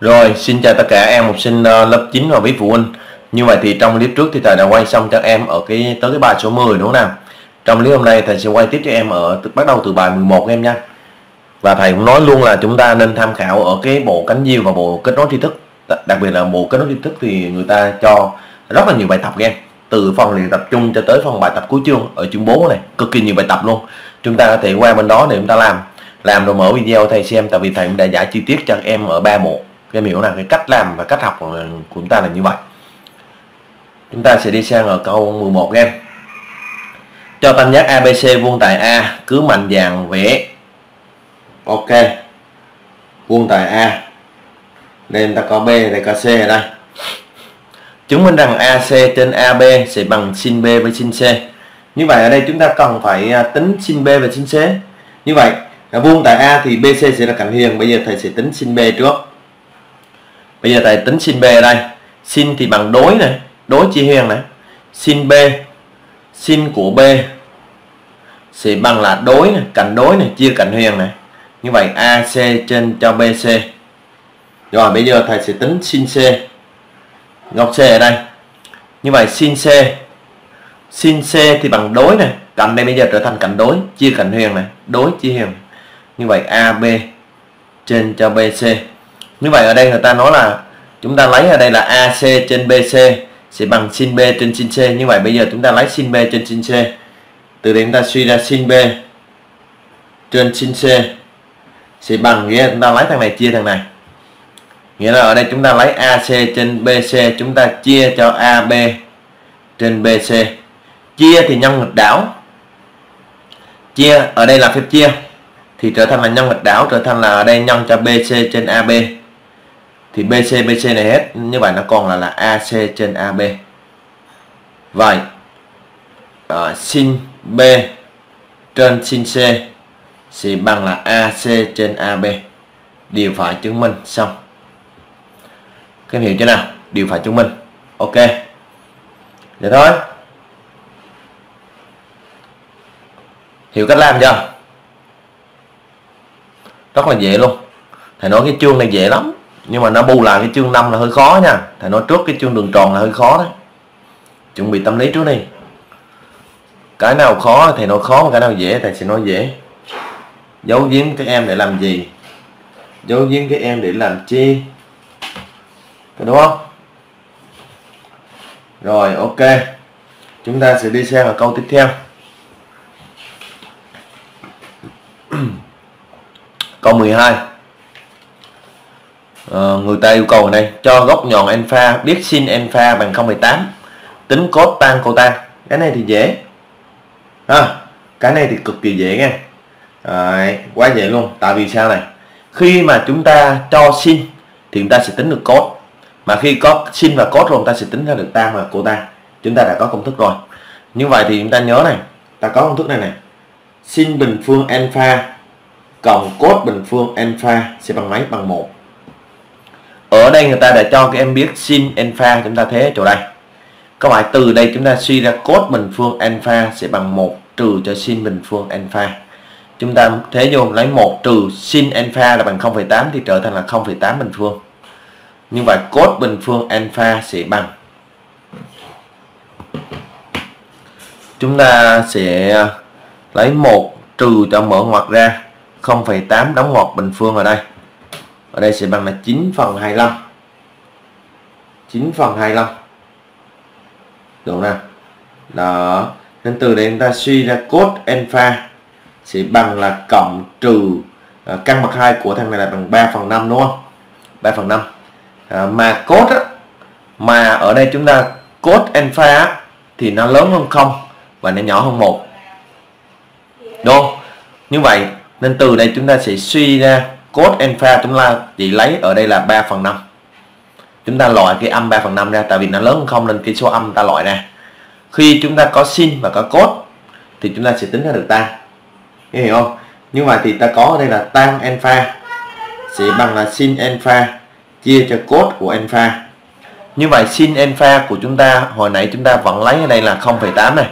Rồi, xin chào tất cả em học sinh lớp 9 và quý phụ huynh. Như vậy thì trong clip trước thì thầy đã quay xong cho em ở tới cái bài số 10 đúng không nào? Trong clip hôm nay thầy sẽ quay tiếp cho em bắt đầu từ bài 11 em nha. Và thầy cũng nói luôn là chúng ta nên tham khảo ở cái bộ Cánh diều và bộ Kết nối tri thức. Đặc biệt là bộ Kết nối tri thức thì người ta cho rất là nhiều bài tập em. Từ phần luyện tập trung cho tới phần bài tập cuối chương ở chương 4 này, cực kỳ nhiều bài tập luôn. Chúng ta có thể qua bên đó để chúng ta làm rồi mở video thầy xem, tại vì thầy cũng đã giải chi tiết cho em ở 3 bộ. Em hiểu là cái cách làm và cách học của chúng ta là như vậy. Chúng ta sẽ đi sang ở câu 11 em. Cho tam giác ABC vuông tại A, cứ mạnh dạn vẽ. Ok, vuông tại A nên ta có B, đây có C ở đây. Chứng minh rằng AC trên AB sẽ bằng sin B với sin C. Như vậy ở đây chúng ta cần phải tính sin B và sin C. Như vậy vuông tại A thì BC sẽ là cạnh huyền. Bây giờ thầy sẽ tính sin B trước. Bây giờ thầy tính sin B ở đây. Sin thì bằng đối này, đối chia huyền này. Sin B, sin của B sẽ bằng là đối này chia cạnh huyền này. Như vậy AC trên cho BC. Rồi bây giờ thầy sẽ tính sin C, góc C ở đây. Như vậy sin C thì bằng đối này, cạnh đây bây giờ trở thành cạnh đối chia cạnh huyền này, đối chia huyền. Như vậy AB trên cho BC. Như vậy ở đây người ta nói là chúng ta lấy ở đây là AC trên BC sẽ bằng sin B trên sin C. Như vậy bây giờ chúng ta lấy sin B trên sin C. Từ đây chúng ta suy ra sin B trên sin C sẽ bằng, nghĩa là chúng ta lấy thằng này chia thằng này. Nghĩa là ở đây chúng ta lấy AC trên BC, chúng ta chia cho AB trên BC. Chia thì nhân nghịch đảo. Chia ở đây là phép chia thì trở thành là nhân nghịch đảo, trở thành là ở đây nhân cho BC trên AB. Thì BC này hết, như vậy nó còn là AC trên AB. Vậy sin B trên sin C sẽ bằng là AC trên AB. Điều phải chứng minh xong. Các em hiểu chưa nào? Điều phải chứng minh. Ok, vậy thôi. Hiểu cách làm chưa? Rất là dễ luôn. Thầy nói cái chương này dễ lắm, nhưng mà nó bù lại cái chương 5 là hơi khó nha. Thầy nói trước cái chương đường tròn là hơi khó đấy. Chuẩn bị tâm lý trước đi. Cái nào khó thì nói khó, mà cái nào dễ thầy sẽ nói dễ. Giấu giếm các em để làm gì? Giấu giếm các em để làm chi? Đúng không? Rồi ok, chúng ta sẽ đi sang vào câu tiếp theo. Câu 12. Người ta yêu cầu này cho góc nhọn alpha biết sin alpha bằng 0,8, tính cos tan cota. Cái này thì dễ ha, cái này thì cực kỳ dễ nghe. Đấy, quá dễ luôn. Tại vì sao này? Khi mà chúng ta cho sin thì chúng ta sẽ tính được cos, mà khi có sin và cos rồi chúng ta sẽ tính ra được tan và cota. Chúng ta đã có công thức rồi. Như vậy thì chúng ta nhớ này, ta có công thức này này. Sin bình phương alpha cộng cos bình phương alpha sẽ bằng mấy? Bằng 1. Ở đây người ta đã cho các em biết sin alpha, chúng ta thế ở chỗ đây. Các bạn từ đây chúng ta suy ra cos bình phương alpha sẽ bằng 1 trừ cho sin bình phương alpha. Chúng ta thế vô lấy 1 trừ sin alpha là bằng 0,8 thì trở thành là 0,8 bình phương. Như vậy cos bình phương alpha sẽ bằng, chúng ta sẽ lấy 1 trừ cho mở ngoặc ra 0,8 đóng ngoặc bình phương ở đây. Ở đây sẽ bằng là 9/25. 9/25. Đúng nào? Đó. Nên từ đây chúng ta suy ra cos alpha sẽ bằng là cộng trừ căn bậc 2 của thằng này là bằng 3/5 đúng không? 3/5. Mà cos á, mà ở đây chúng ta cos alpha á, thì nó lớn hơn 0 và nó nhỏ hơn 1. Đúng không? Như vậy nên từ đây chúng ta sẽ suy ra cos alpha, chúng ta chỉ lấy ở đây là 3/5. Chúng ta loại cái âm 3/5 ra, tại vì nó lớn hơn 0 nên cái số âm ta loại ra. Khi chúng ta có sin và có cos thì chúng ta sẽ tính ra được tan. Hiểu không? Như vậy thì ta có ở đây là tan alpha sẽ bằng là sin alpha chia cho cos của alpha. Như vậy sin alpha của chúng ta hồi nãy chúng ta vẫn lấy ở đây là 0,8 này.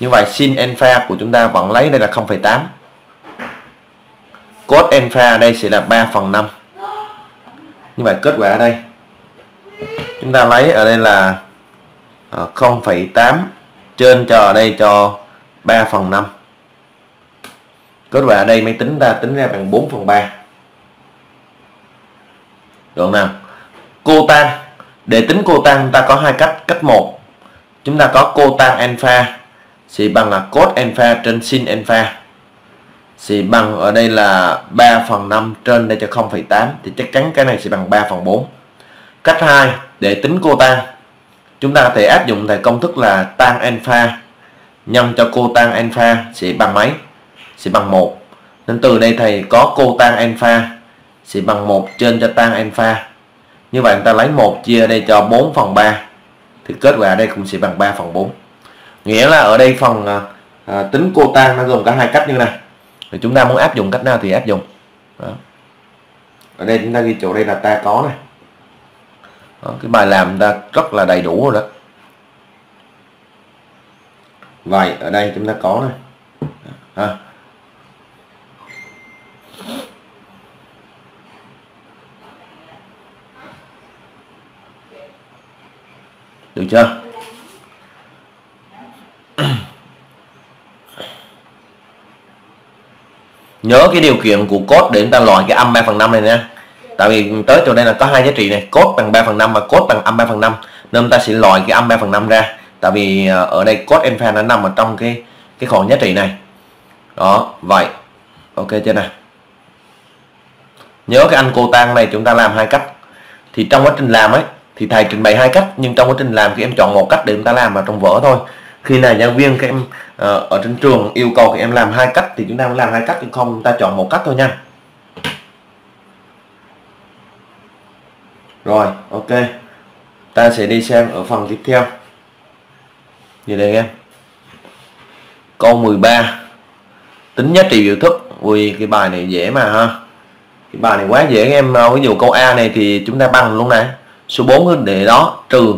Như vậy sin alpha của chúng ta vẫn lấy đây là 0,8. Cos alpha đây sẽ là 3/5. Như vậy kết quả ở đây chúng ta lấy ở đây là 0,8 trên cho ở đây cho 3/5. Kết quả ở đây máy tính ta tính ra bằng 4/3. Được nào? Cô tan, để tính cô tan ta có hai cách. Cách 1 chúng ta có cô tan alpha thì bằng là cos alpha trên sin alpha thì bằng ở đây là 3/5 trên đây cho 0,8 thì chắc chắn cái này sẽ bằng 3/4. Cách 2 để tính cô tan chúng ta có thể áp dụng thầy công thức là tan alpha nhân cho cô tan alpha sẽ bằng mấy? Sẽ bằng 1. Nên từ đây thầy có cô tan alpha sẽ bằng 1 trên cho tan alpha. Như vậy người ta lấy 1 chia ở đây cho 4/3 thì kết quả ở đây cũng sẽ bằng 3/4. Nghĩa là ở đây phần tính cô tan nó gồm cả hai cách như này. Rồi chúng ta muốn áp dụng cách nào thì áp dụng. Đó. Ở đây chúng ta ghi chỗ đây là ta có này. Đó, cái bài làm người ta rất là đầy đủ rồi đó. Vậy ở đây chúng ta có này. Đó. Được chưa? Nhớ cái điều kiện của cos để chúng ta loại cái âm 3/5 này nha. Tại vì tới chỗ đây là có hai giá trị này, cos bằng 3/5 và cos bằng âm 3/5, nên ta sẽ loại cái âm 3/5 ra. Tại vì ở đây cos alpha nó nằm ở trong cái khoảng giá trị này. Đó, vậy. Ok chưa nào? Nhớ cái anh cô tan này chúng ta làm hai cách. Thì trong quá trình làm ấy thì thầy trình bày hai cách, nhưng trong quá trình làm thì em chọn một cách để chúng ta làm ở trong vở thôi. Khi nào giáo viên các em ở trên trường yêu cầu các em làm hai cách thì chúng ta làm hai cách, chứ không ta chọn một cách thôi nha. Rồi, ok. Ta sẽ đi xem ở phần tiếp theo. Như đây em. Câu 13. Tính giá trị biểu thức. Ui, cái bài này dễ mà ha. Cái bài này quá dễ các em. Ví dụ câu A này thì chúng ta bằng luôn này. Số 4 để đó trừ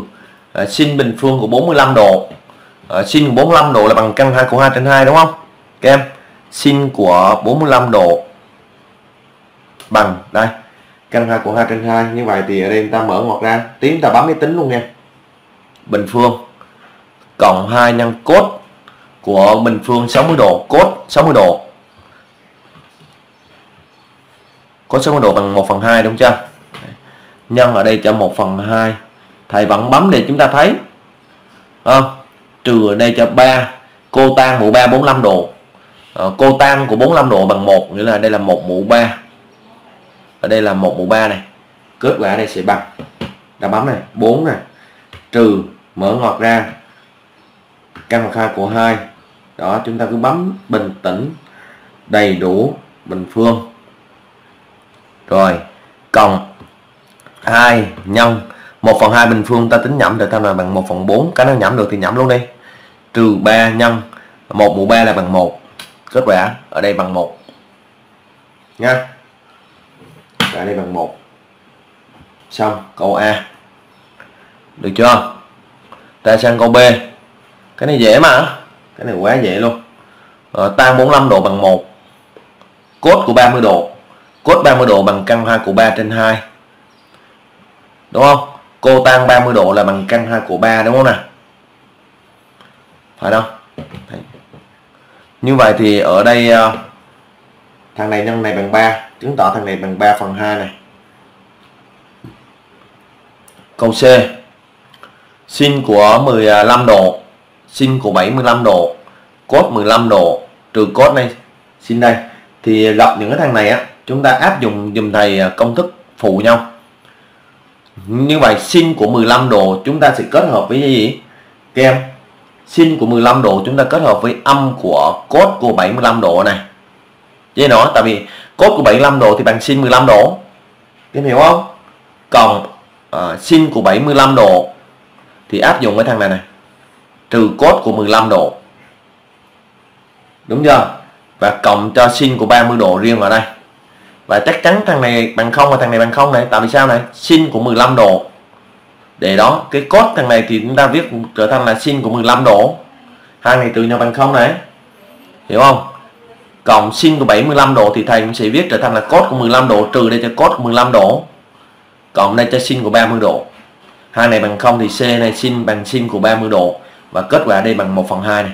sin bình phương của 45 độ. Sin của 45 độ là bằng căn 2 của 2 trên 2 đúng không? Các em, sin của 45 độ bằng đây, căn 2 của 2 trên 2. Như vậy thì ở đây ta mở ngoặc ra, tiếng ta bấm máy tính luôn nha. Bình phương cộng 2 nhân cos của bình phương 60 độ, cos 60 độ. Cos 60 độ bằng 1/2 đúng chưa? Nhân ở đây cho 1/2. Thầy vẫn bấm để chúng ta thấy. Không? Trừ ở đây cho 3 cô tan mũ 3 45 độ. Cô tan của 45 độ bằng 1, nghĩa là đây là 1/3. Ở đây là 1/3 này. Kết quả ở đây sẽ bằng, đã bấm này, 4 này. Trừ mở ngoặc ra căn bậc 2 của 2. Đó, chúng ta cứ bấm bình tĩnh đầy đủ bình phương. Rồi, cộng 2 nhân 1/2 bình phương ta tính nhẩm được ta là bằng 1/4. Cái nào nhẩm được thì nhẩm luôn đi. Trừ 3 nhân 1/3 là bằng 1. Kết quả ở đây bằng 1 nha. Ở đây bằng 1. Xong câu A. Được chưa? Ta sang câu B. Cái này dễ mà. Cái này quá dễ luôn. Tan 45 độ bằng 1. Cos của 30 độ. Cos 30 độ bằng căn 2 của 3 trên 2. Đúng không? Cô tan 30 độ là bằng căn 2 của 3 đúng không nào? Phải không? Đấy. Như vậy thì ở đây thằng này nhân này bằng 3, chứng tỏ thằng này bằng 3/2 này. Câu C. Sin của 15 độ, sin của 75 độ, cos 15 độ trừ cos này, sin đây. Thì lập những cái thằng này á, chúng ta áp dụng dùm thầy công thức phụ nhau. Như vậy sin của 15 độ chúng ta sẽ kết hợp với gì? Các em, sin của 15 độ chúng ta kết hợp với âm của cos của 75 độ này. Vậy nó, tại vì cos của 75 độ thì bằng sin 15 độ. Các em hiểu không? Cộng sin của 75 độ thì áp dụng với thằng này này. Trừ cos của 15 độ. Đúng chưa? Và cộng cho sin của 30 độ riêng vào đây. Và chắc chắn thằng này bằng 0 và thằng này bằng 0 này. Tại vì sao này? Sin của 15 độ. Để đó, cái cos thằng này thì chúng ta viết trở thành là sin của 15 độ. Hai này trừ nhau bằng 0 này. Hiểu không? Cộng sin của 75 độ thì thầy cũng sẽ viết trở thành là cos của 15 độ trừ đây cho cos của 15 độ. Còn đây cho sin của 30 độ. Hai này bằng 0 thì C này sin bằng sin của 30 độ. Và kết quả đây bằng 1/2 này.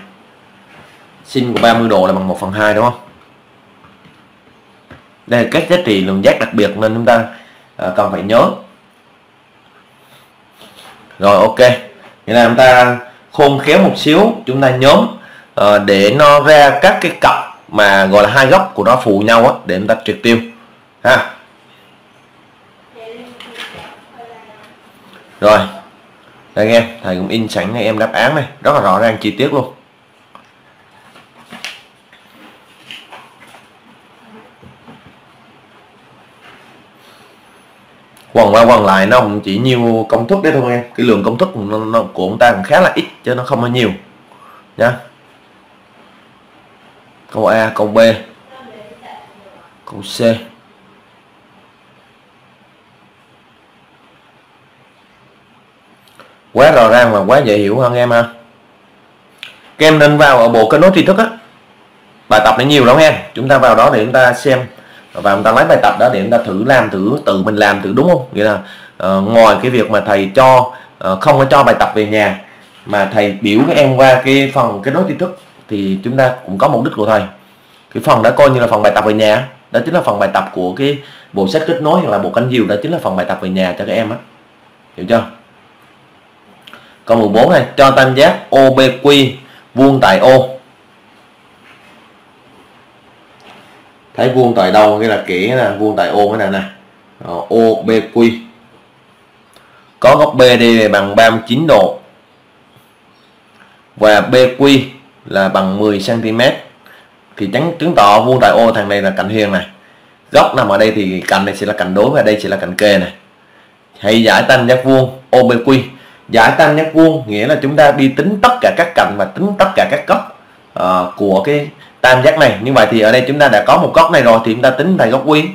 Sin của 30 độ là bằng 1/2 đúng không? Đây là các giá trị lượng giác đặc biệt nên chúng ta cần phải nhớ. Rồi ok. Nghĩa là chúng ta khôn khéo một xíu, chúng ta nhóm để nó ra các cái cặp mà gọi là hai góc của nó phụ nhau á, để chúng ta triệt tiêu ha. Rồi đây anh em, thầy cũng in sẵn ngay em đáp án này, rất là rõ ràng chi tiết luôn. Quần qua quần lại nó cũng chỉ nhiều công thức đấy thôi em, cái lượng công thức của chúng ta cũng khá là ít chứ nó không có nhiều nhá. Câu A, câu B, câu C. Quá rõ ràng và quá dễ hiểu hơn em ha. Các em nên vào ở bộ Kn tri thức á, bài tập nó nhiều lắm em, chúng ta vào đó để chúng ta xem và chúng ta lấy bài tập đó để chúng ta thử làm, tự mình làm thử đúng không? Nghĩa là ngoài cái việc mà thầy cho không có cho bài tập về nhà mà thầy biểu các em qua cái phần Kn tri thức thì chúng ta cũng có mục đích của thầy. Cái phần đã coi như là phần bài tập về nhà, đó chính là phần bài tập của cái bộ sách kết nối hoặc là bộ Cánh diều, đó chính là phần bài tập về nhà cho các em á. Hiểu chưa? Câu 14 này, cho tam giác OBQ vuông tại O. Thấy vuông tại đâu nghĩa là kỹ là vuông tại O cái này nè. OBQ có góc BD bằng 39 độ và BQ là bằng 10 cm, thì chứng tỏ vuông tại O thằng này là cạnh huyền này, góc nằm ở đây thì cạnh này sẽ là cạnh đối và đây sẽ là cạnh kề này. Hãy giải tam giác vuông OBQ. Giải tam giác vuông nghĩa là chúng ta đi tính tất cả các cạnh và tính tất cả các góc của cái tam giác này. Như vậy thì ở đây chúng ta đã có một góc này rồi thì chúng ta tính tại góc Q.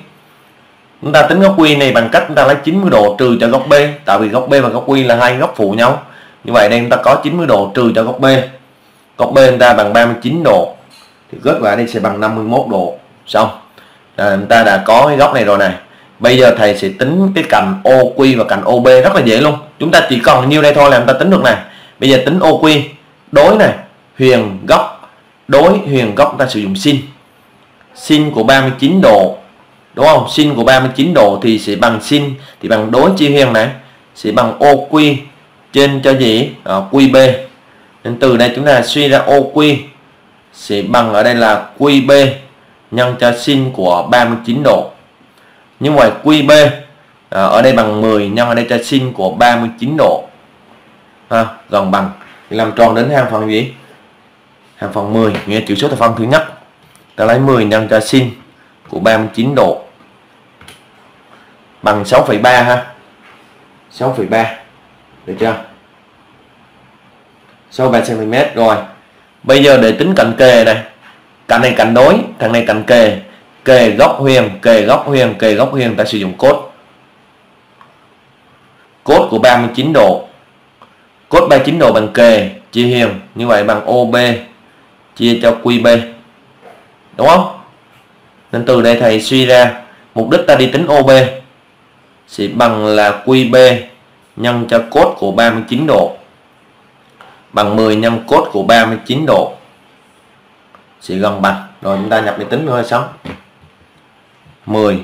Chúng ta tính góc Q này bằng cách chúng ta lấy 90 độ trừ cho góc B, tại vì góc B và góc Q là hai góc phụ nhau. Như vậy đây chúng ta có 90 độ trừ cho góc B. Góc B chúng ta bằng 39 độ thì kết quả đây sẽ bằng 51 độ. Xong. Chúng ta đã có cái góc này rồi này. Bây giờ thầy sẽ tính cái cạnh OQ và cạnh OB rất là dễ luôn. Chúng ta chỉ còn nhiêu đây thôi là chúng ta tính được này. Bây giờ tính OQ, đối này, huyền góc, đối huyền góc ta sử dụng sin. Sin của 39 độ. Đúng không? Sin của 39 độ thì sẽ bằng sin thì bằng đối chia huyền này, sẽ bằng OQ trên cho gì? QB. Nên từ đây chúng ta suy ra OQ sẽ bằng ở đây là QB nhân cho sin của 39 độ. Như vậy QB ở đây bằng 10 nhân ở đây cho sin của 39 độ ha, gần bằng. Làm tròn đến hàng phần gì? Hàng phần 10, nghĩa chữ số thập phân thứ nhất. Ta lấy 10 nhân cho sin của 39 độ bằng 6,3 ha. 6,3. Được chưa? 6,3 cm rồi. Bây giờ để tính cạnh kề này. Cạnh này cạnh đối, thằng này cạnh kề. Kề góc huyền, kề góc huyền, kề góc huyền ta sử dụng cốt. Cốt của 39 độ. Cốt 39 độ bằng kề chia huyền, như vậy bằng OB chia cho QB. Đúng không? Nên từ đây thầy suy ra mục đích ta đi tính OB sẽ bằng là QB nhân cho cốt của 39 độ bằng 10 nhân cốt của 39 độ sẽ gần bằng. Rồi chúng ta nhập đi tính nữa hay xong. 10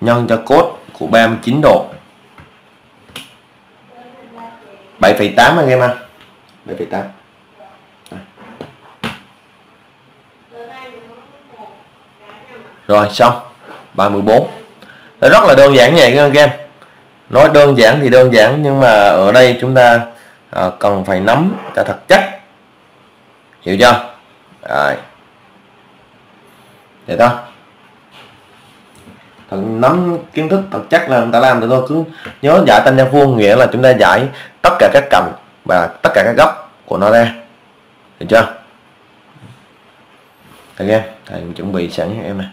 nhân cho cốt của 39 độ 7,8 anh em ạ. 7,8. Rồi xong. Bài 14. Nó rất là đơn giản vậy các em. Nói đơn giản thì đơn giản nhưng mà ở đây chúng ta cần phải nắm cho thật chắc. Hiểu chưa? Rồi. Vậy đó. Nắm kiến thức thật chắc là người ta làm được thôi. Cứ nhớ giải tam giác vuông nghĩa là chúng ta giải tất cả các cạnh và tất cả các góc của nó ra. Được chưa? Thầy em, thầy chuẩn bị sẵn cho em này.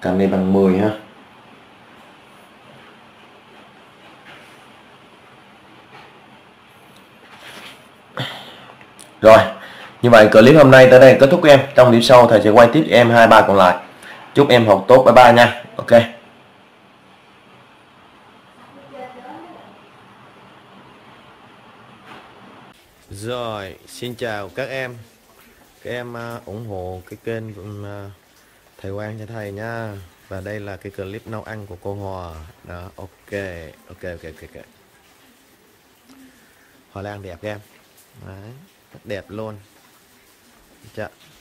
Cạnh này bằng 10 ha. Rồi, như vậy clip hôm nay tới đây kết thúc em. Trong clip sau thầy sẽ quay tiếp em 2-3 còn lại. Chúc em học tốt, bye bye nha. Ok. Rồi, xin chào các em. Các em ủng hộ cái kênh Thầy Quang cho thầy nha. Và đây là cái clip nấu ăn của cô Hòa. Đó, ok. Hoa lan đẹp các em. Đấy, đẹp luôn. Chà.